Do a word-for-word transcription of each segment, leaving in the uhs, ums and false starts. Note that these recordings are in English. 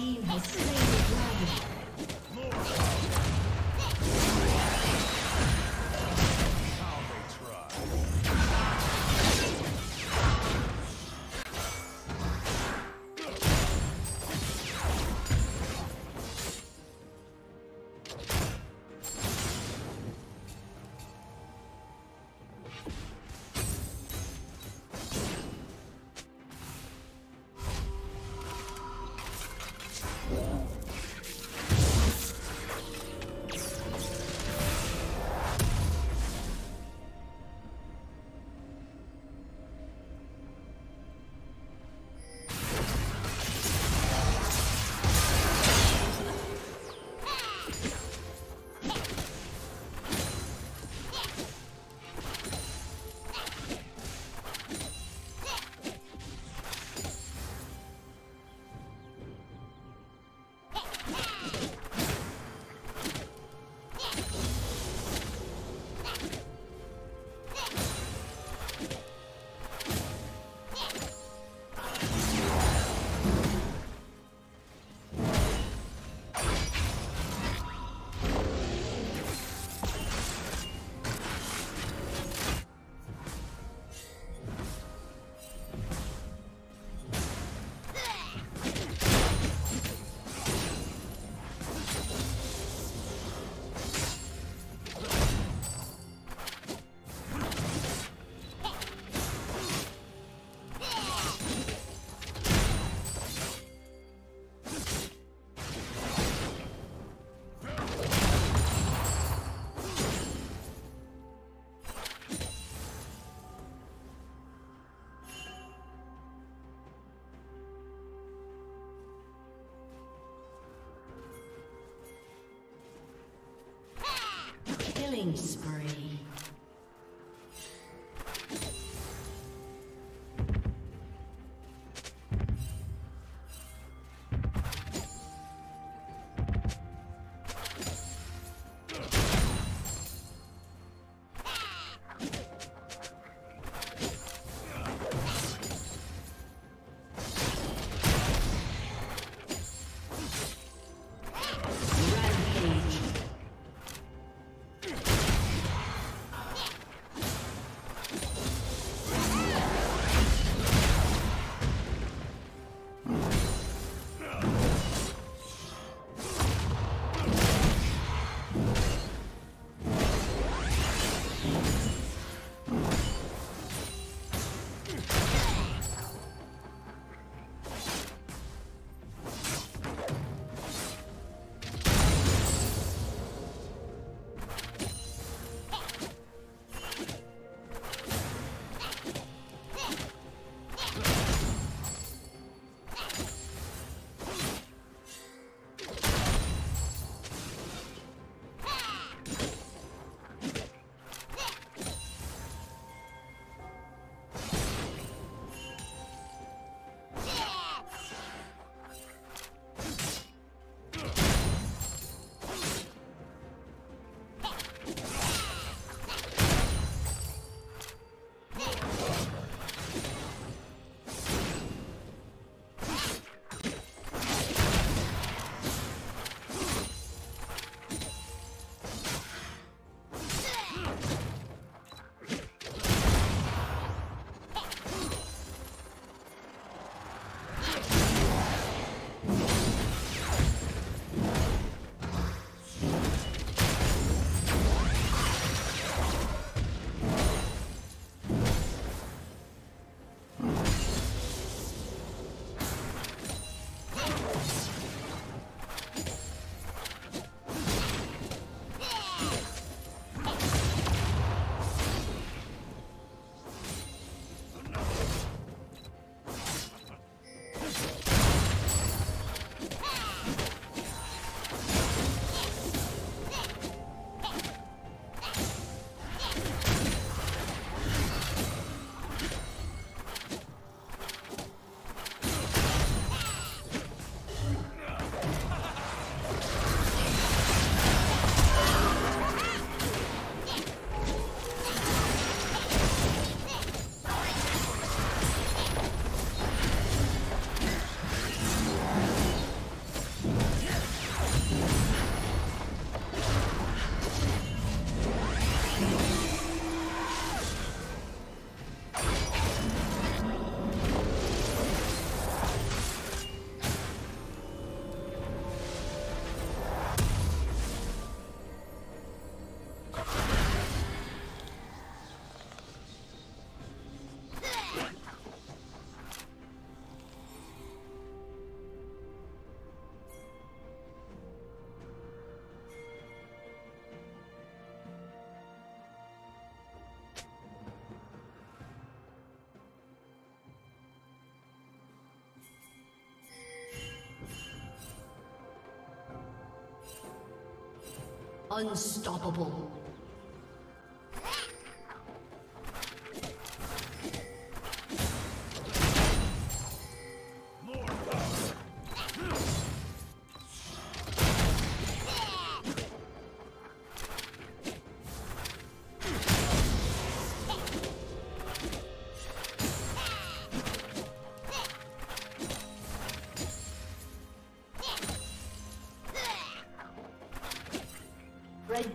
team has slain the dragon. Killing spree. Unstoppable. Red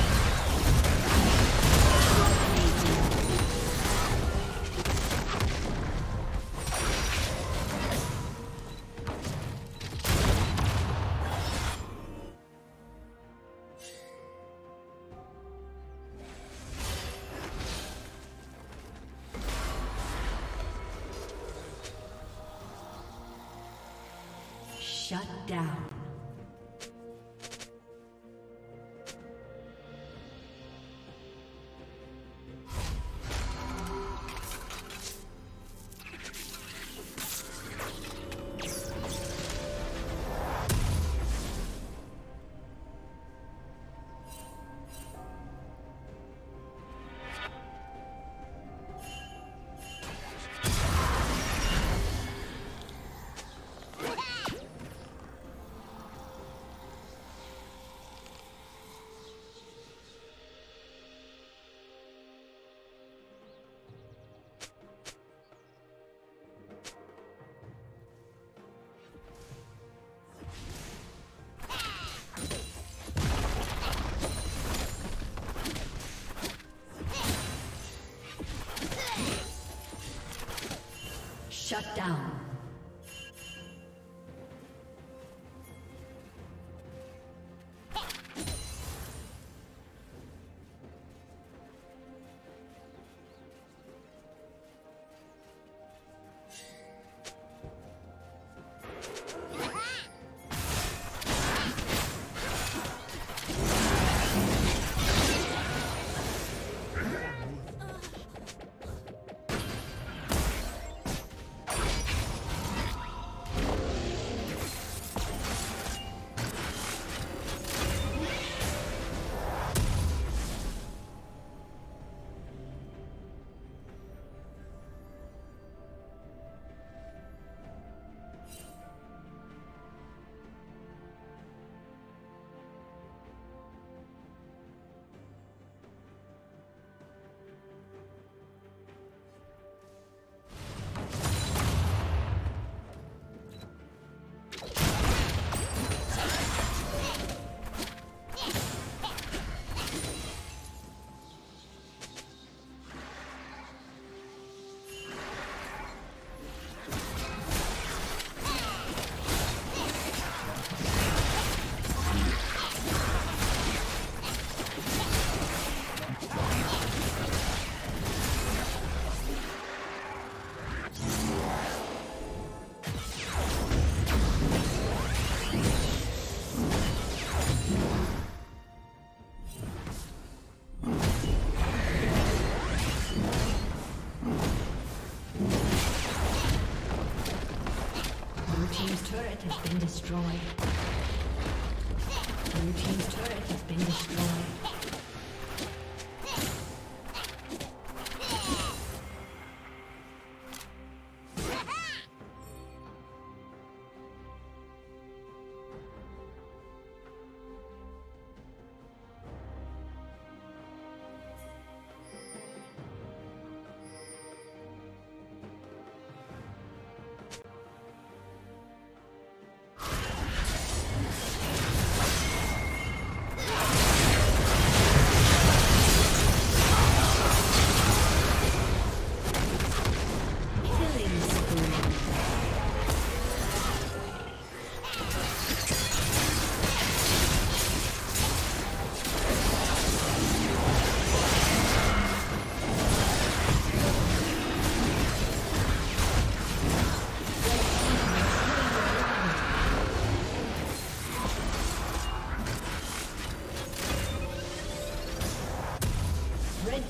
Shut down. Shut down. destroyed. Blue team's turret has been destroyed.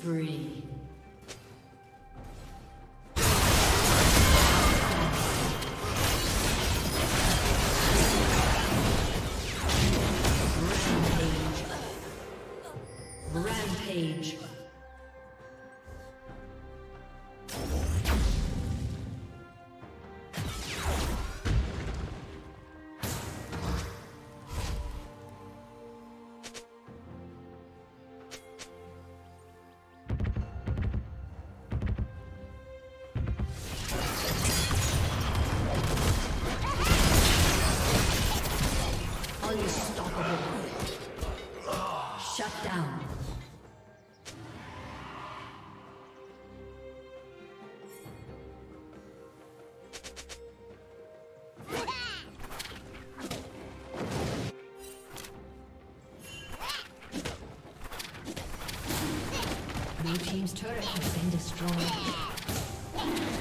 spree. Rampage. Rampage. Your team's turret has been destroyed.